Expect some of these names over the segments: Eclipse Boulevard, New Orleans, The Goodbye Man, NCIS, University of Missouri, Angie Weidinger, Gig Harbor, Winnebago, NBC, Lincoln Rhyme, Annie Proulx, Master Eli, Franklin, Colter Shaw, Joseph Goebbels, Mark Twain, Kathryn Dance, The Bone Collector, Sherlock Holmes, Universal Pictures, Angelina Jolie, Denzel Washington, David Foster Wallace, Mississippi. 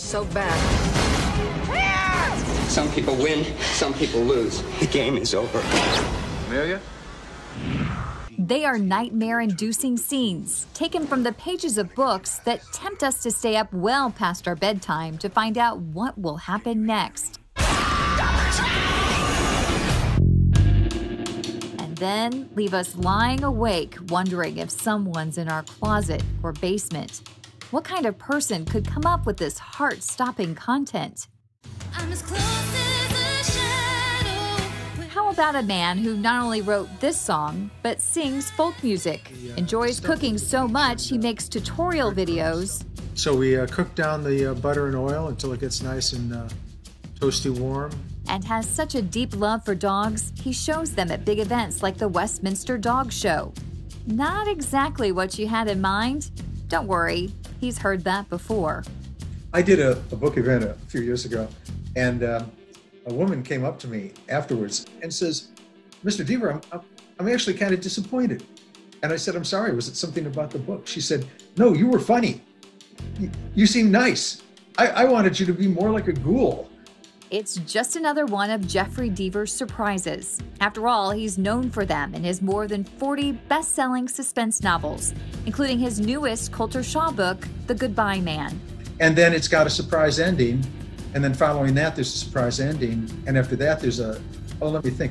It's so bad. Some people win, some people lose. The game is over. Amelia? They are nightmare-inducing scenes taken from the pages of books that tempt us to stay up well past our bedtime to find out what will happen next. Then leave us lying awake, wondering if someone's in our closet or basement. What kind of person could come up with this heart-stopping content? I'm as close as a shadow. How about a man who not only wrote this song, but sings folk music, enjoys cooking so much he makes tutorial videos. So we cook down the butter and oil until it gets nice and toasty warm. And has such a deep love for dogs, he shows them at big events like the Westminster Dog Show. Not exactly what you had in mind. Don't worry, he's heard that before. I did a book event a few years ago, and a woman came up to me afterwards and says, Mr. Deaver, I'm actually kind of disappointed. And I said, I'm sorry, was it something about the book? She said, no, you were funny. You seemed nice. I wanted you to be more like a ghoul. It's just another one of Jeffrey Deaver's surprises. After all, he's known for them in his more than 40 best-selling suspense novels, including his newest Colter Shaw book, The Goodbye Man. And then it's got a surprise ending, and then following that, there's a surprise ending, and after that, there's a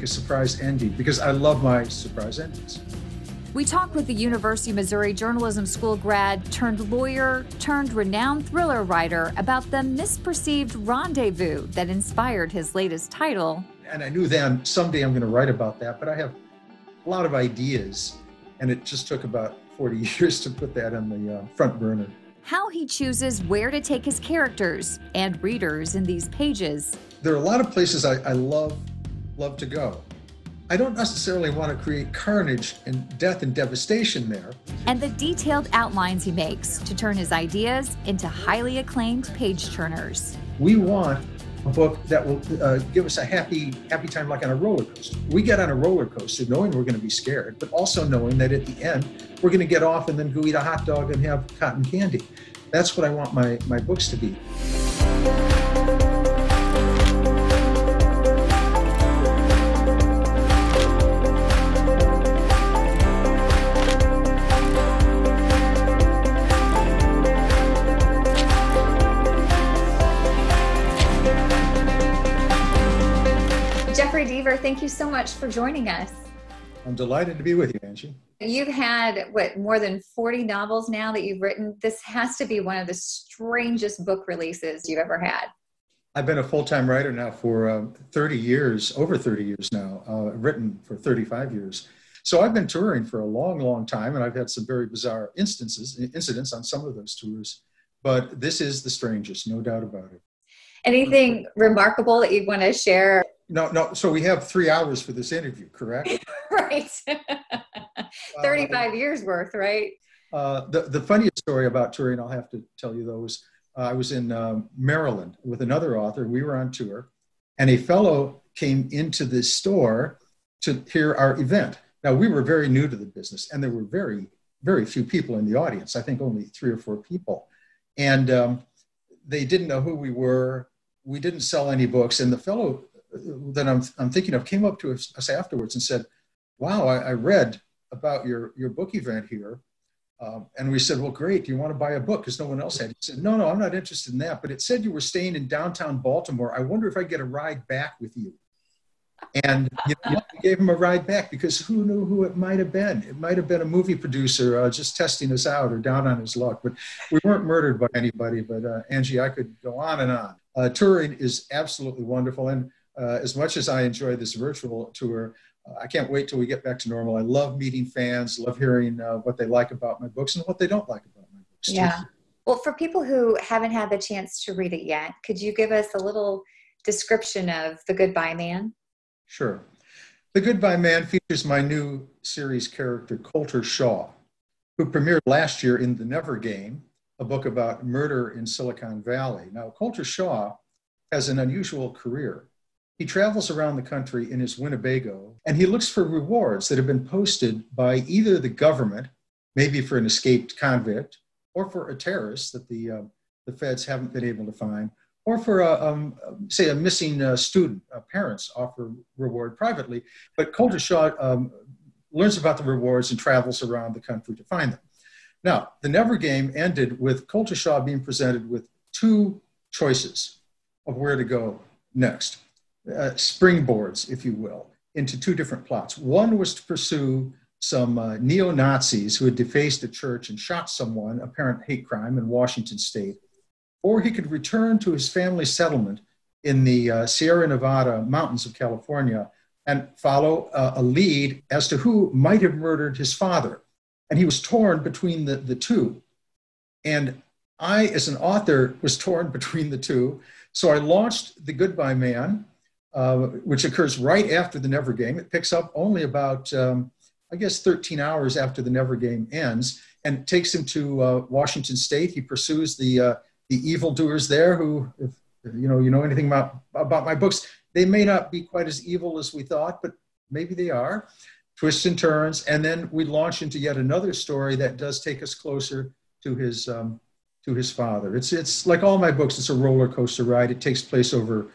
surprise ending, because I love my surprise endings. We talked with the University of Missouri journalism school grad turned lawyer turned renowned thriller writer about the misperceived rendezvous that inspired his latest title. And I knew then someday I'm going to write about that, but I have a lot of ideas, and it just took about 40 years to put that on the front burner. How he chooses where to take his characters and readers in these pages. There are a lot of places I love to go. I don't necessarily want to create carnage and death and devastation there. And the detailed outlines he makes to turn his ideas into highly acclaimed page-turners. We want a book that will give us a happy time like on a roller coaster. We get on a roller coaster knowing we're going to be scared, but also knowing that at the end, we're going to get off and then go eat a hot dog and have cotton candy. That's what I want my books to be. Thank you so much for joining us. I'm delighted to be with you, Angie. You've had, what, more than 40 novels now that you've written. This has to be one of the strangest book releases you've ever had. I've been a full-time writer now for 30 years, over 30 years now, written for 35 years. So I've been touring for a long, long time, and I've had some very bizarre incidents on some of those tours. But this is the strangest, no doubt about it. Anything remarkable that you'd want to share? No, so we have 3 hours for this interview, correct? Right. 35 years worth, right? The funniest story about touring, I'll have to tell you though, is I was in Maryland with another author. We were on tour, and a fellow came into this store to hear our event. Now, we were very new to the business, and there were very, very few people in the audience. I think only 3 or 4 people. And they didn't know who we were. We didn't sell any books, and the fellow that I'm thinking of came up to us afterwards and said, wow, I read about your book event here. And we said, well, great. Do you want to buy a book? Because no one else had. He said, no, I'm not interested in that. But it said you were staying in downtown Baltimore. I wonder if I get a ride back with you. And we gave him a ride back because who knew who it might have been? It might have been a movie producer just testing us out or down on his luck. But we weren't murdered by anybody. But Angie, I could go on and on. Touring is absolutely wonderful. And as much as I enjoy this virtual tour, I can't wait till we get back to normal. I love meeting fans, love hearing what they like about my books and what they don't like about my books. Yeah. Well, for people who haven't had the chance to read it yet, could you give us a little description of The Goodbye Man? Sure. The Goodbye Man features my new series character, Colter Shaw, who premiered last year in The Never Game, a book about murder in Silicon Valley. Now, Colter Shaw has an unusual career. He travels around the country in his Winnebago, and he looks for rewards that have been posted by either the government, maybe for an escaped convict, or for a terrorist that the the feds haven't been able to find, or for, say, a missing student. Parents offer reward privately, but Colter Shaw learns about the rewards and travels around the country to find them. Now, The Never Game ended with Colter Shaw being presented with two choices of where to go next, springboards, if you will, into two different plots. One was to pursue some neo-Nazis who had defaced a church and shot someone, apparent hate crime, in Washington state, or he could return to his family settlement in the Sierra Nevada mountains of California and follow a lead as to who might have murdered his father. And he was torn between the two. And I, as an author, was torn between the two. So I launched The Goodbye Man, which occurs right after The Never Game. It picks up only about, I guess, 13 hours after The Never Game ends, and takes him to Washington state. He pursues the evildoers there who, if you know anything about my books, they may not be quite as evil as we thought, but maybe they are. Twists and turns, and then we launch into yet another story that does take us closer to his father. It's like all my books, it's a roller coaster ride. It takes place over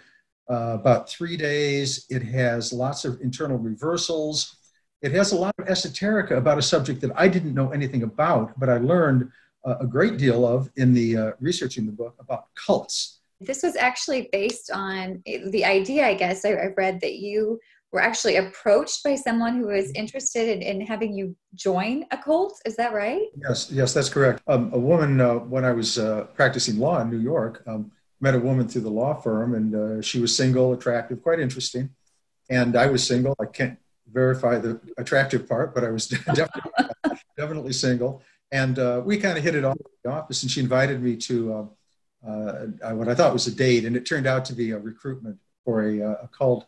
about 3 days. It has lots of internal reversals. It has a lot of esoterica about a subject that I didn't know anything about, but I learned a great deal of in the researching the book about cults. This was actually based on the idea, I guess, I read that you were actually approached by someone who was interested in having you join a cult. Is that right? Yes, yes, that's correct. A woman, when I was practicing law in New York, met a woman through the law firm, and she was single, attractive, quite interesting. And I was single. I can't verify the attractive part, but I was definitely single. And we kind of hit it off in the office, and she invited me to what I thought was a date, and it turned out to be a recruitment for a cult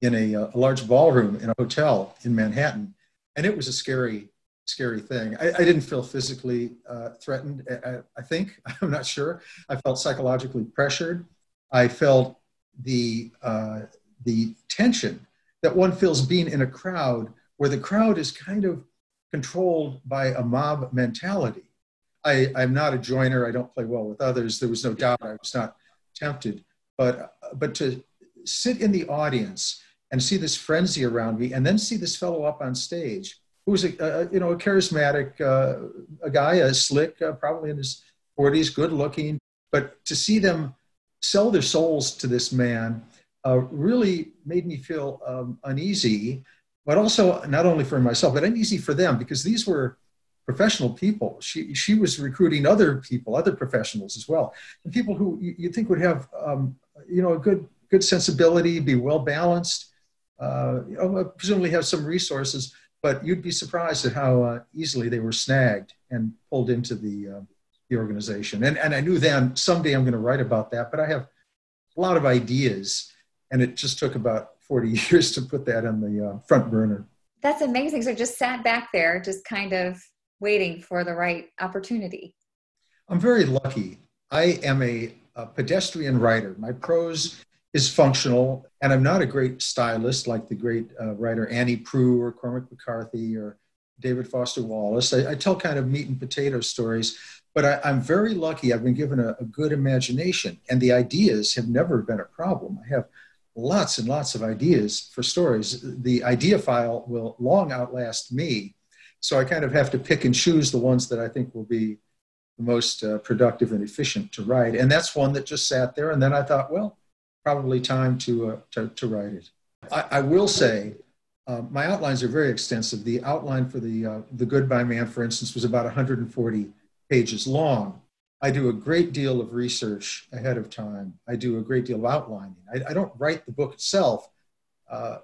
in a large ballroom in a hotel in Manhattan. And it was a scary, scary thing. I didn't feel physically threatened, I think. I'm not sure. I felt psychologically pressured. I felt the tension that one feels being in a crowd where the crowd is kind of controlled by a mob mentality. I'm not a joiner. I don't play well with others. There was no doubt I was not tempted. But to sit in the audience and see this frenzy around me, and then see this fellow up on stage, who was a charismatic a guy, a slick, probably in his 40s, good looking, but to see them sell their souls to this man really made me feel uneasy, but also not only for myself, but uneasy for them, because these were professional people. She was recruiting other people, other professionals as well, and people who you'd think would have a good sensibility, be well-balanced, presumably have some resources, but you'd be surprised at how easily they were snagged and pulled into the organization. And I knew then, someday I'm gonna write about that, but I have a lot of ideas, and it just took about 40 years to put that on the front burner. That's amazing. So just sat back there, just kind of waiting for the right opportunity. I'm very lucky. I am a pedestrian writer. My prose is functional, and I'm not a great stylist like the great writer Annie Proulx or Cormac McCarthy or David Foster Wallace. I tell kind of meat and potato stories, but I'm very lucky. I've been given a good imagination, and the ideas have never been a problem. I have lots and lots of ideas for stories. The idea file will long outlast me, so I kind of have to pick and choose the ones that I think will be the most productive and efficient to write, and that's one that just sat there, and then I thought, well, probably time to write it. I will say, my outlines are very extensive. The outline for the Goodbye Man, for instance, was about 140 pages long. I do a great deal of research ahead of time. I do a great deal of outlining. I don't write the book itself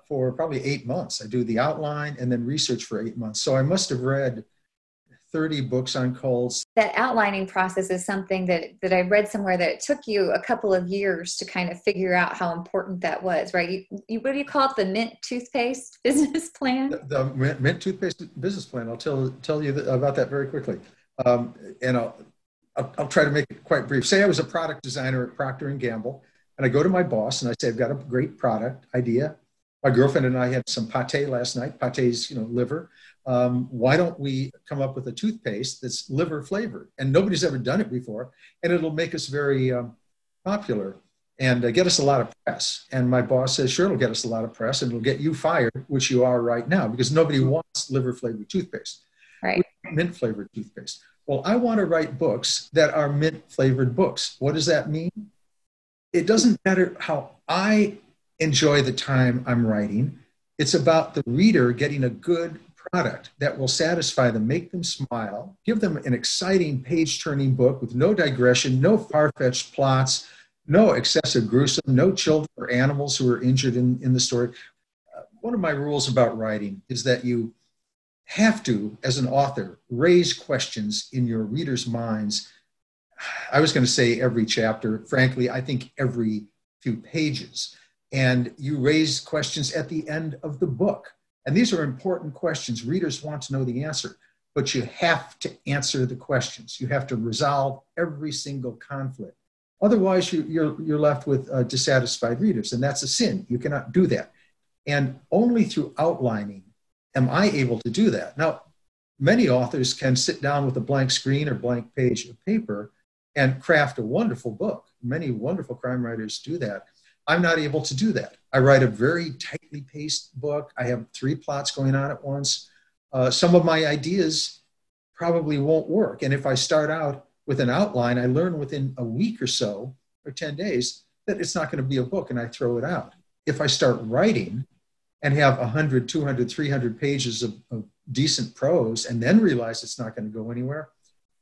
for probably 8 months. I do the outline and then research for 8 months. So I must have read 30 books on cults. That outlining process is something that I read somewhere that it took you a couple of years to kind of figure out how important that was, right? You what do you call it? The mint toothpaste business plan? The mint toothpaste business plan. I'll tell you about that very quickly. And I'll try to make it quite brief. Say I was a product designer at Procter and Gamble, and I go to my boss and I say, I've got a great product idea. My girlfriend and I had some pate last night. Pate's, liver. Why don't we come up with a toothpaste that's liver flavored? And nobody's ever done it before. And it'll make us very popular and get us a lot of press. And my boss says, sure, it'll get us a lot of press and it'll get you fired, which you are right now, because nobody wants liver flavored toothpaste. Right. Mint flavored toothpaste. Well, I want to write books that are mint flavored books. What does that mean? It doesn't matter how I enjoy the time I'm writing. It's about the reader getting a good product that will satisfy them, make them smile, give them an exciting page-turning book with no digression, no far-fetched plots, no excessive gruesome, no children or animals who are injured in the story. One of my rules about writing is that you have to, as an author, raise questions in your readers' minds. I was going to say every chapter. Frankly, I think every few pages. And you raise questions at the end of the book. And these are important questions. Readers want to know the answer, but you have to answer the questions. You have to resolve every single conflict. Otherwise, you're left with dissatisfied readers, and that's a sin. You cannot do that. And only through outlining am I able to do that. Now, many authors can sit down with a blank screen or blank page of paper and craft a wonderful book. Many wonderful crime writers do that. I'm not able to do that. I write a very tightly paced book. I have 3 plots going on at once. Some of my ideas probably won't work. And if I start out with an outline, I learn within a week or so, or 10 days, that it's not going to be a book and I throw it out. If I start writing and have 100, 200, 300 pages of decent prose and then realize it's not going to go anywhere,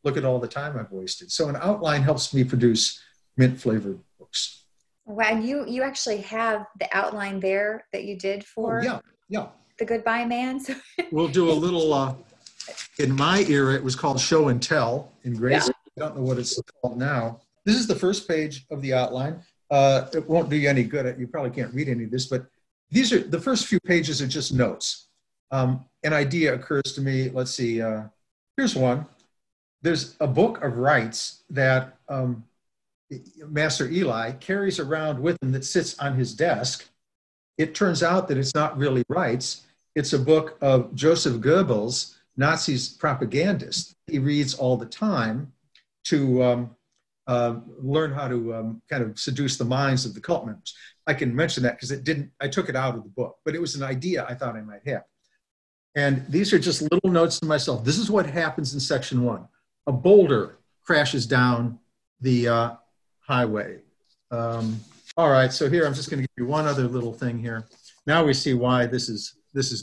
look at all the time I've wasted. So an outline helps me produce mint flavored books. Wow, and you actually have the outline there that you did for The Goodbye Man. So we'll do a little, in my era, it was called show and tell in grade school. I don't know what it's called now. This is the first page of the outline. It won't do you any good. You probably can't read any of this, but these are the first few pages are just notes. An idea occurs to me. Let's see, here's one. There's a book of rights that, Master Eli carries around with him that sits on his desk. It turns out that it's not really rights. It's a book of Joseph Goebbels, Nazi's propagandist. He reads all the time to learn how to kind of seduce the minds of the cult members. I can mention that because it didn't, I took it out of the book, but it was an idea I thought I might have. And these are just little notes to myself. This is what happens in section 1. A boulder crashes down the highway. All right, so here I'm just going to give you one other little thing here. Now we see why this is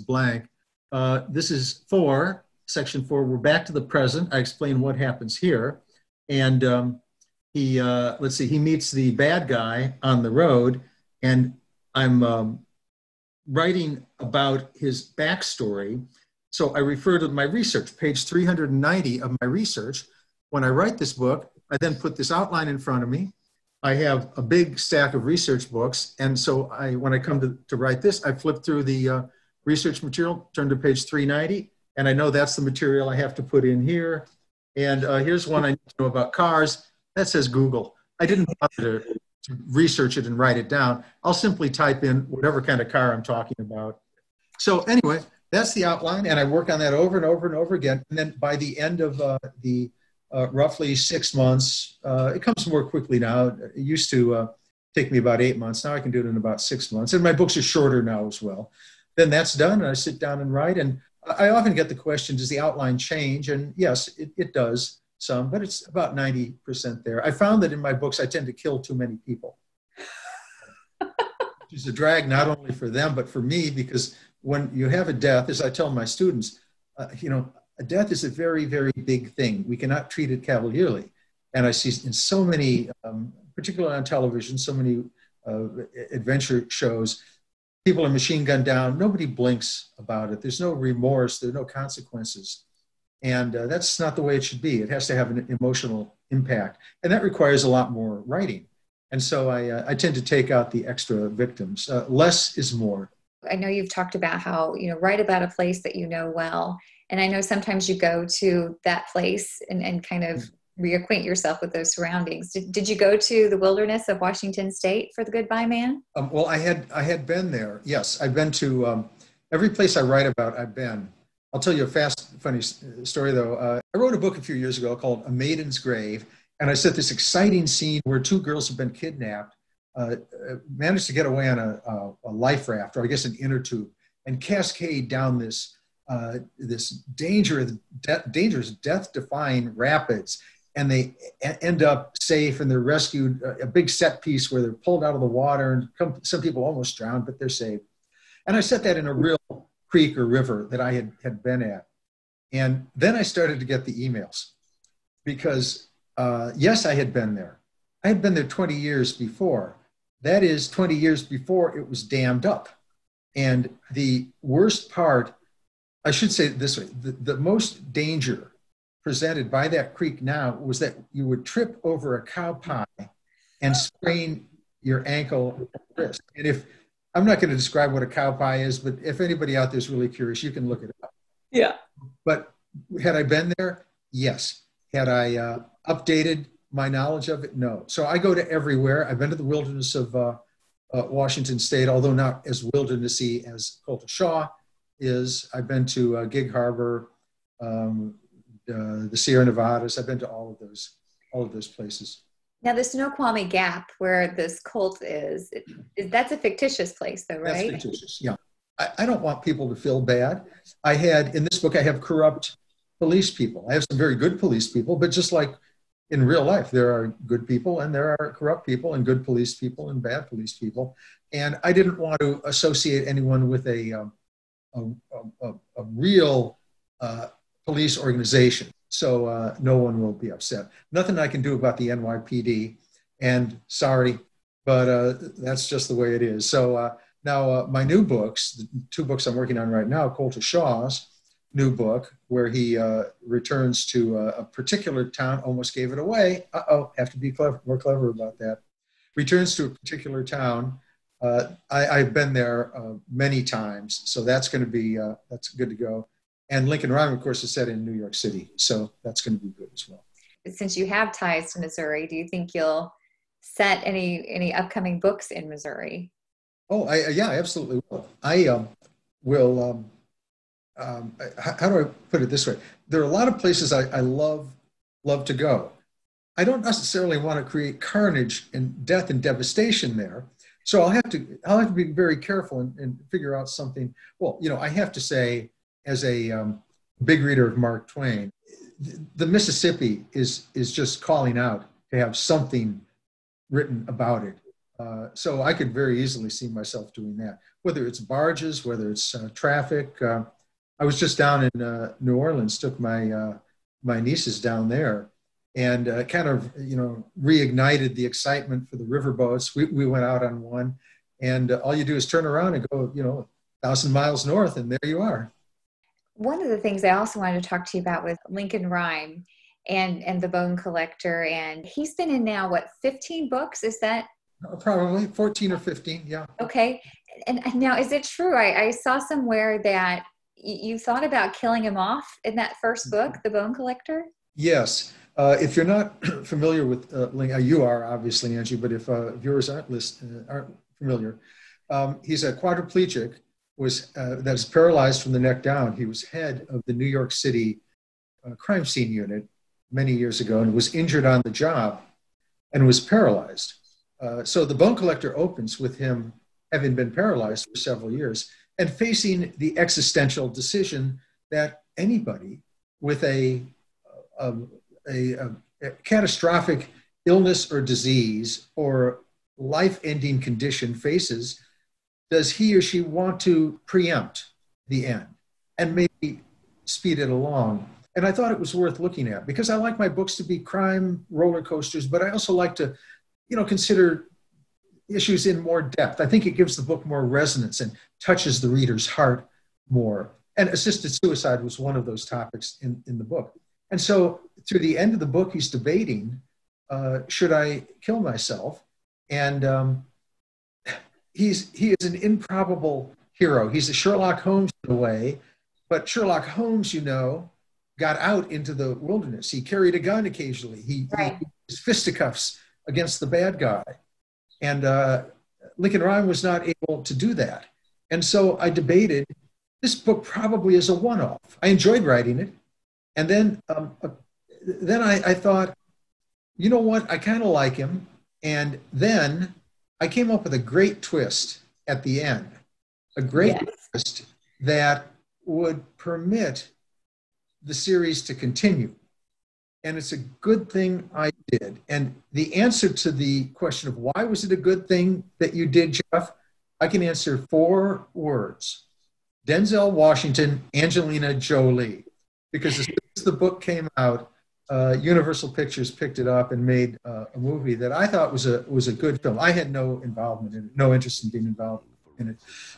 blank. This is section 4. We're back to the present. I explain what happens here, and he meets the bad guy on the road, and I'm writing about his backstory. So I refer to my research, page 390 of my research. When I write this book, I then put this outline in front of me. I have a big stack of research books. And so when I come to write this, I flip through the research material, turn to page 390, and I know that's the material I have to put in here. And here's one I need to know about cars. That says Google. I didn't bother to research it and write it down. I'll simply type in whatever kind of car I'm talking about. So anyway, that's the outline. And I work on that over and over and over again. And then by the end of roughly 6 months. It comes more quickly now. It used to take me about 8 months. Now I can do it in about 6 months. And my books are shorter now as well. Then that's done, and I sit down and write. And I often get the question, does the outline change? And yes, it does some, but it's about 90% there. I found that in my books, I tend to kill too many people. Which is a drag not only for them, but for me, because when you have a death, as I tell my students, a death is a very, very big thing. We cannot treat it cavalierly. And I see in so many, particularly on television, so many adventure shows, people are machine gunned down. Nobody blinks about it. There's no remorse. There are no consequences. And that's not the way it should be. It has to have an emotional impact. And that requires a lot more writing. And so I tend to take out the extra victims. Less is more. I know you've talked about how, write about a place that you know well. And I know sometimes you go to that place and kind of reacquaint yourself with those surroundings. Did you go to the wilderness of Washington State for The Goodbye Man? Well, I had been there. Yes, I've been to every place I write about, I've been. I'll tell you a fast, funny story though. I wrote a book a few years ago called A Maiden's Grave, and I set this exciting scene where two girls have been kidnapped, managed to get away on a life raft, or I guess an inner tube, and cascade down this this dangerous, death-defying rapids, and they end up safe, and they're rescued. A big set piece where they're pulled out of the water, and some people almost drown, but they're saved. And I set that in a real creek or river that I had been at. And then I started to get the emails, because yes, I had been there. I had been there 20 years before. That is 20 years before it was dammed up. And the worst part, I should say it this way, the most danger presented by that creek now was that you would trip over a cow pie and sprain your ankle or wrist. And if, I'm not going to describe what a cow pie is, but if anybody out there is really curious, you can look it up. Yeah. But had I been there? Yes. Had I updated my knowledge of it? No. So I go to everywhere. I've been to the wilderness of Washington State, although not as wildernessy as Colter Shaw is. I've been to Gig Harbor, the Sierra Nevadas. I've been to all of those places. Now, the Snoqualmie Gap, where this cult is, that's a fictitious place, though, right? That's fictitious, yeah. I don't want people to feel bad. In this book, I have corrupt police people. I have some very good police people, but just like in real life, there are good people and there are corrupt people and good police people and bad police people. And I didn't want to associate anyone with a real police organization. So no one will be upset. Nothing I can do about the NYPD, and sorry, but that's just the way it is. So now my new books, the two books I'm working on right now, Colter Shaw's new book, where he returns to a particular town, almost gave it away. Have to be more clever about that. Returns to a particular town. I've been there many times, so that's going to be, that's good to go. And Lincoln Rhyme, of course, is set in New York City, so that's going to be good as well. Since you have ties to Missouri, do you think you'll set any upcoming books in Missouri? Oh, yeah, I absolutely will. I will. How do I put it this way? There are a lot of places I love to go. I don't necessarily want to create carnage and death and devastation there, so I'll have to be very careful and figure out something. Well, you know, I have to say, as a big reader of Mark Twain, the Mississippi is just calling out to have something written about it. So I could very easily see myself doing that, whether it's barges, whether it's traffic. I was just down in New Orleans, took my nieces down there, and kind of, you know, reignited the excitement for the riverboats. We went out on one, and all you do is turn around and go, you know, 1,000 miles north, and there you are. One of the things I also wanted to talk to you about was Lincoln Rhyme and The Bone Collector. And he's been in now, what, 15 books? Is that? Probably 14 or 15, yeah. Okay. And now, is it true? I saw somewhere that you thought about killing him off in that first book, The Bone Collector? Yes. If you're not familiar with Lincoln, you are obviously, Angie, but if viewers aren't familiar, he's a quadriplegic. That's paralyzed from the neck down. He was head of the New York City crime scene unit many years ago and was injured on the job and was paralyzed. So The Bone Collector opens with him having been paralyzed for several years and facing the existential decision that anybody with a catastrophic illness or disease or life-ending condition faces. Does he or she want to preempt the end and maybe speed it along? And I thought it was worth looking at, because I like my books to be crime roller coasters, but I also like to, you know, consider issues in more depth. I think it gives the book more resonance and touches the reader's heart more. And assisted suicide was one of those topics in the book. And so through the end of the book, he's debating, should I kill myself? And, He is an improbable hero. He's a Sherlock Holmes in a way, but Sherlock Holmes, you know, got out into the wilderness. He carried a gun occasionally. He used fisticuffs against the bad guy. And Lincoln Rhyme was not able to do that. And so I debated this book probably is a one-off. I enjoyed writing it. And then I thought, you know what? I kind of like him. And then I came up with a great twist at the end, a great twist that would permit the series to continue. And it's a good thing I did. And the answer to the question of why was it a good thing that you did, Jeff, I can answer 4 words. Denzel Washington, Angelina Jolie. Because as soon as the book came out, Universal Pictures picked it up and made a movie that I thought was a good film. I had no involvement in it, no interest in being involved in it.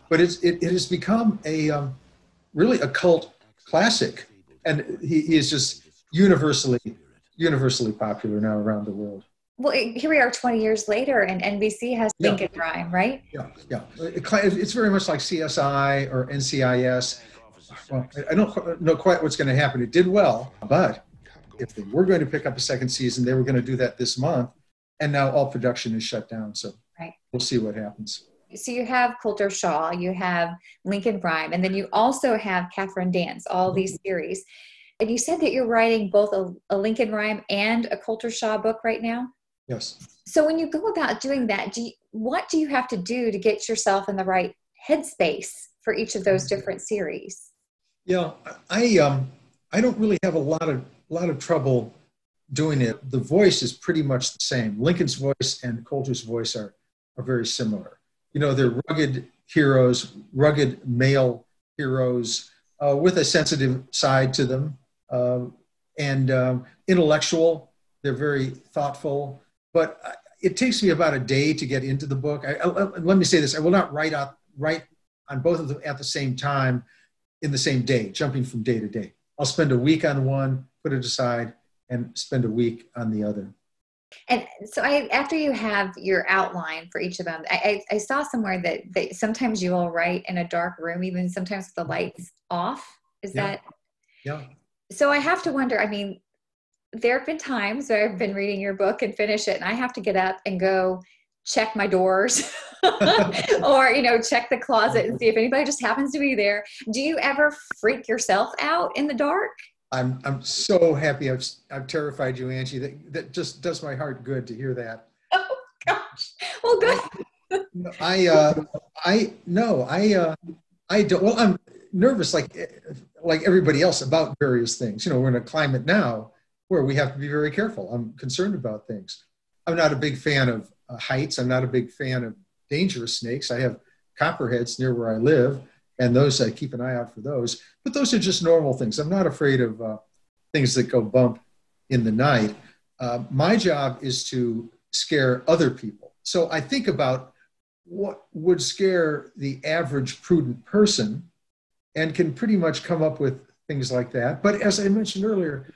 But it has become a really a cult classic. And he is just universally popular now around the world. Well, here we are 20 years later, and NBC has Lincoln Rhyme, right? Yeah. It's very much like CSI or NCIS. Well, I don't know quite what's going to happen. It did well, but if they were going to pick up a second season, they were going to do that this month, and now all production is shut down, so we'll see what happens. So you have Colter Shaw, you have Lincoln Rhyme, and then you also have Kathryn Dance, all these series. And you said that you're writing both a Lincoln Rhyme and a Colter Shaw book right now? Yes. So when you go about doing that, what do you have to do to get yourself in the right headspace for each of those different series? Yeah, I don't really have a lot of trouble doing it. The voice is pretty much the same. Lincoln's voice and Colter's voice are very similar. You know, they're rugged heroes, rugged male heroes with a sensitive side to them and intellectual. They're very thoughtful, but it takes me about a day to get into the book. Let me say this. I will not write on both of them at the same time in the same day, jumping from day to day. I'll spend a week on one, put it aside, and spend a week on the other. And so after you have your outline for each of them, I saw somewhere that sometimes you will write in a dark room, even sometimes with the lights off. Is that? Yeah. So I have to wonder, I mean, there have been times where I've been reading your book and finish it, and I have to get up and go check my doors or, you know, check the closet and see if anybody just happens to be there. Do you ever freak yourself out in the dark? I'm so happy I've terrified you, Angie. That just does my heart good to hear that. Oh gosh! Well, good. I don't. Well, I'm nervous like everybody else about various things. You know, we're in a climate now where we have to be very careful. I'm concerned about things. I'm not a big fan of heights. I'm not a big fan of dangerous snakes. I have copperheads near where I live. And those, I keep an eye out for those. But those are just normal things. I'm not afraid of things that go bump in the night. My job is to scare other people. So I think about what would scare the average prudent person and can pretty much come up with things like that. But as I mentioned earlier,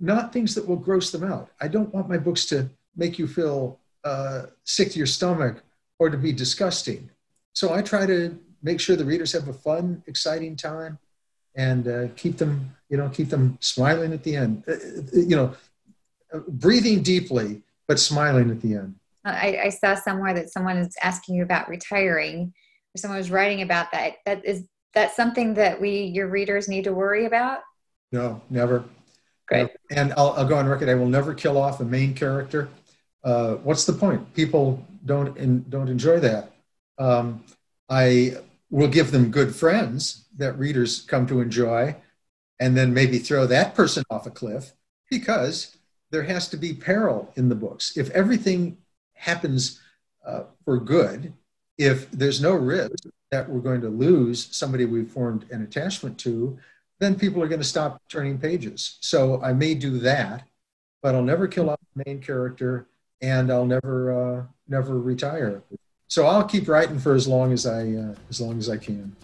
not things that will gross them out. I don't want my books to make you feel sick to your stomach or to be disgusting. So I try to make sure the readers have a fun, exciting time, and keep them smiling at the end. Breathing deeply but smiling at the end. I saw somewhere that someone is asking you about retiring, or someone was writing about that. Is that something that your readers need to worry about? No, never. Great. And I'll go on record. I will never kill off a main character. What's the point? People don't enjoy that. I will give them good friends that readers come to enjoy, and then maybe throw that person off a cliff, because there has to be peril in the books. If everything happens for good, if there's no risk that we're going to lose somebody we've formed an attachment to, then people are going to stop turning pages. So I may do that, but I'll never kill off the main character, and I'll never retire. So I'll keep writing for as long as I can.